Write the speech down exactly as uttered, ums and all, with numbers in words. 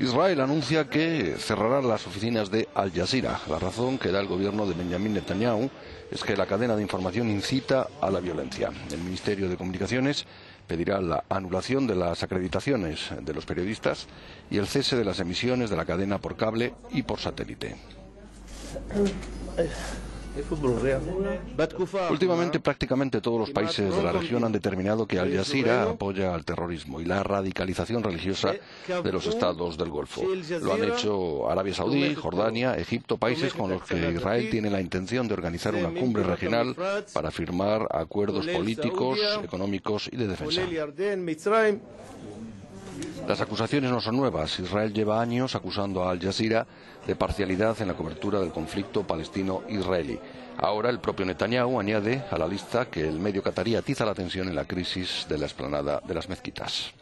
Israel anuncia que cerrará las oficinas de Al Jazeera. La razón que da el gobierno de Benjamín Netanyahu es que la cadena de información incita a la violencia. El Ministerio de Comunicaciones pedirá la anulación de las acreditaciones de los periodistas y el cese de las emisiones de la cadena por cable y por satélite. Últimamente prácticamente todos los países de la región han determinado que Al Jazeera apoya al terrorismo y la radicalización religiosa de los estados del Golfo. Lo han hecho Arabia Saudí, Jordania, Egipto, países con los que Israel tiene la intención de organizar una cumbre regional para firmar acuerdos políticos, económicos y de defensa. Las acusaciones no son nuevas. Israel lleva años acusando a Al Jazeera de parcialidad en la cobertura del conflicto palestino-israelí. Ahora el propio Netanyahu añade a la lista que el medio catarí atiza la tensión en la crisis de la explanada de las mezquitas.